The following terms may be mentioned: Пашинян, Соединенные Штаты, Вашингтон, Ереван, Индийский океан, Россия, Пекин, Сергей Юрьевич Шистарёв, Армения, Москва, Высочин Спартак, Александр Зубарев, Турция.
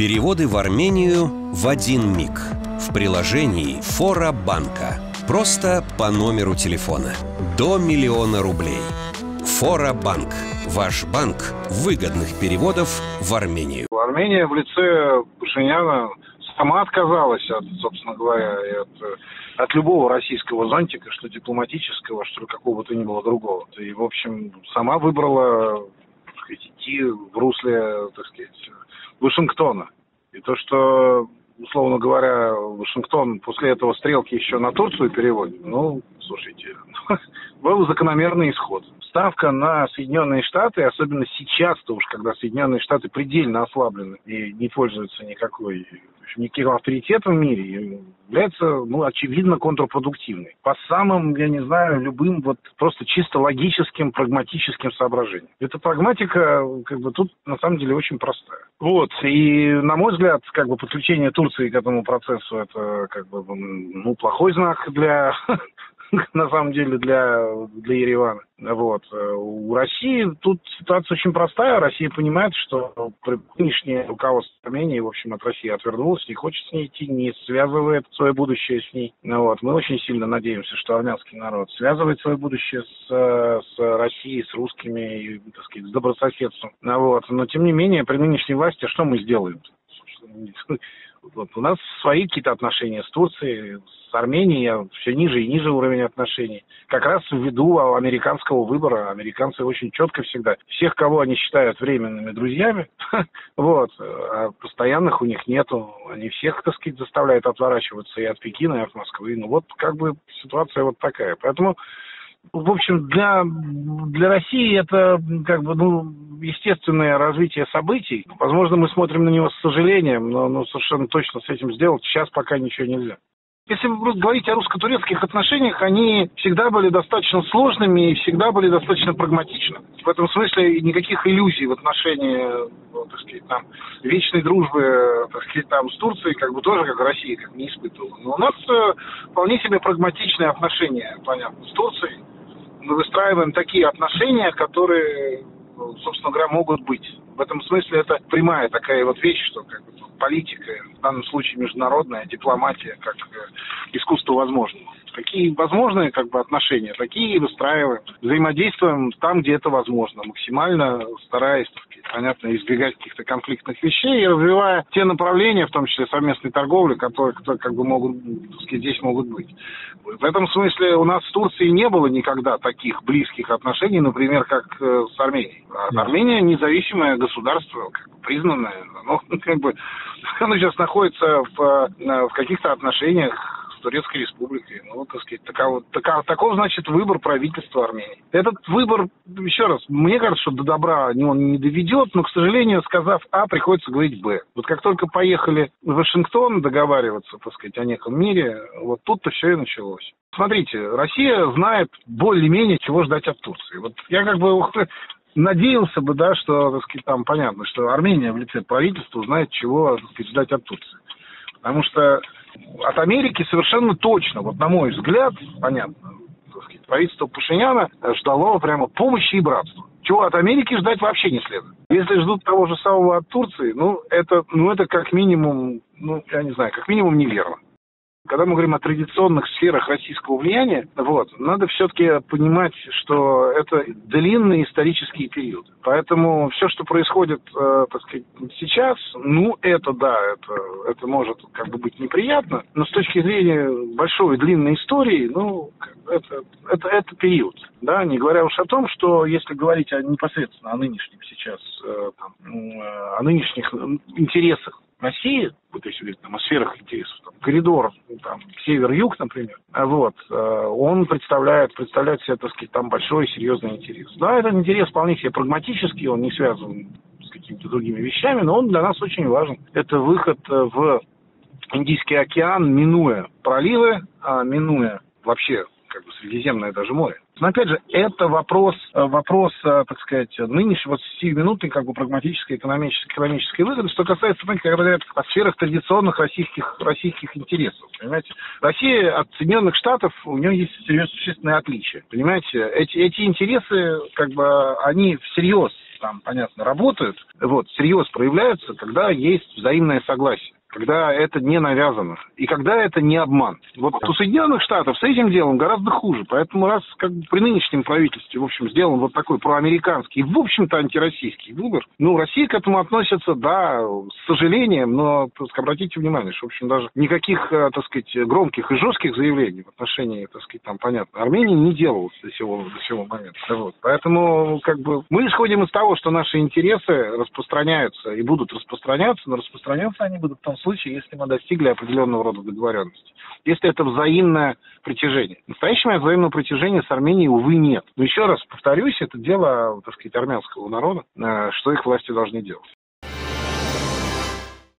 Переводы в Армению в один миг в приложении «Фора банка». Просто по номеру телефона. До 1 000 000 рублей. «Фора банк». Ваш банк выгодных переводов в Армению. Армения в лице Пашиняна сама отказалась от, собственно говоря, от любого российского зонтика, что дипломатического, что какого бы то ни было другого. И, в общем, сама выбрала, так сказать, идти в русле, так сказать, Вашингтона. И то, что, условно говоря, Вашингтон после этого стрелки еще на Турцию переводит, ну, слушайте, был закономерный исход. Ставка на Соединенные Штаты, особенно сейчас-то уж, когда Соединенные Штаты предельно ослаблены и не пользуются никаким авторитетом в мире, является, ну, очевидно, контрпродуктивной. По самым, я не знаю, любым вот просто чисто логическим, прагматическим соображениям. Эта прагматика, как бы, тут на самом деле очень простая. Вот, и, на мой взгляд, как бы, подключение Турции к этому процессу, это, как бы, ну, плохой знак для... на самом деле для Еревана. Вот. У России тут ситуация очень простая. Россия понимает, что нынешнее руководство Армении, в общем, от России отвернулось, не хочет с ней идти, не связывает свое будущее с ней. Вот. Мы очень сильно надеемся, что армянский народ связывает свое будущее с Россией, с русскими, и, так сказать, с добрососедством. Вот. Но, тем не менее, при нынешней власти что мы сделаем? Вот. У нас свои какие-то отношения с Турцией, с Арменией, все ниже и ниже уровень отношений. Как раз ввиду американского выбора. Американцы очень четко всегда. Всех, кого они считают временными друзьями, вот, а постоянных у них нету. Они всех, так сказать, заставляют отворачиваться и от Пекина, и от Москвы. Ну вот, как бы, ситуация вот такая. Поэтому, в общем, для России это, как бы, ну, естественное развитие событий. Возможно, мы смотрим на него с сожалением, но совершенно точно с этим сделать сейчас пока ничего нельзя. Если вы говорите о русско-турецких отношениях, они всегда были достаточно сложными и всегда были достаточно прагматичны. В этом смысле никаких иллюзий в отношении, ну, так сказать, там, вечной дружбы, так сказать, там, с Турцией, как бы, тоже, как Россия, как не испытывала. Но у нас вполне себе прагматичные отношения, понятно, с Турцией. Мы выстраиваем такие отношения, которые, собственно говоря, могут быть. В этом смысле это прямая такая вот вещь, что, как бы, политика, в данном случае международная дипломатия, как искусство возможного. Какие возможные, как бы, отношения, такие и выстраиваем. Взаимодействуем там, где это возможно, максимально стараясь, так сказать, понятно, избегать каких-то конфликтных вещей и развивая те направления, в том числе совместной торговли, которые как бы, могут, так сказать, здесь могут быть. В этом смысле у нас с Турцией не было никогда таких близких отношений, например, как с Арменией. Армения независимое государство, как бы, признанное, оно, как бы, оно сейчас находится в каких-то отношениях Турецкой Республикой. Ну, так сказать, таков, значит, выбор правительства Армении. Этот выбор, еще раз, мне кажется, что до добра он не доведет, но, к сожалению, сказав А, приходится говорить Б. Вот как только поехали в Вашингтон договариваться, так сказать, о неком мире, вот тут-то все и началось. Смотрите, Россия знает более-менее, чего ждать от Турции. Вот я, как бы, надеялся бы, да, что, так сказать, там понятно, что Армения в лице правительства знает, чего, так сказать, ждать от Турции. Потому что от Америки совершенно точно, вот на мой взгляд, понятно, так сказать, правительство Пашиняна ждало прямо помощи и братства. Чего от Америки ждать вообще не следует. Если ждут того же самого от Турции, это как минимум, я не знаю, как минимум неверно. Когда мы говорим о традиционных сферах российского влияния, вот, надо все-таки понимать, что это длинные исторические периоды. Поэтому все, что происходит, так сказать, сейчас, это да, это может, как бы, быть неприятно, но с точки зрения большой длинной истории, это период. Да? Не говоря уж о том, что если говорить непосредственно о нынешнем сейчас, о нынешних интересах России, вот если говорить о сферах интересов, коридор север-юг, например, вот, он представляет себе, так сказать, большой серьезный интерес. Да, этот интерес вполне себе прагматический, он не связан с какими-то другими вещами, но он для нас очень важен. Это выход в Индийский океан, минуя проливы, минуя вообще, как бы, Средиземное даже море. Но опять же, это вопрос, так сказать, нынешнего сиюминутной, как бы, прагматической экономической выгоды, что касается, как говорят, о сферах традиционных российских интересов. Понимаете, Россия от Соединенных Штатов, у нее есть серьезное существенное отличие. Понимаете, эти интересы, как бы, они всерьез там, понятно, работают, вот, всерьез проявляются, когда есть взаимное согласие, когда это не навязано и когда это не обман. Вот у Соединенных Штатов с этим делом гораздо хуже, поэтому раз как бы при нынешнем правительстве, в общем, сделан вот такой проамериканский, в общем-то, антироссийский выбор, ну, Россия к этому относится, да, с сожалением, но, так сказать, обратите внимание, что, в общем, даже никаких, так сказать, громких и жестких заявлений в отношении, так сказать, там, понятно, Армении не делалось до сего момента. Вот. Поэтому, как бы, мы исходим из того, что наши интересы распространяются и будут распространяться, но распространяться они будут в том случае, если мы достигли определенного рода договоренности. Если это взаимное притяжение. Настоящего взаимного притяжения с Арменией, увы, нет. Но еще раз повторюсь, это дело, так сказать, армянского народа, что их власти должны делать.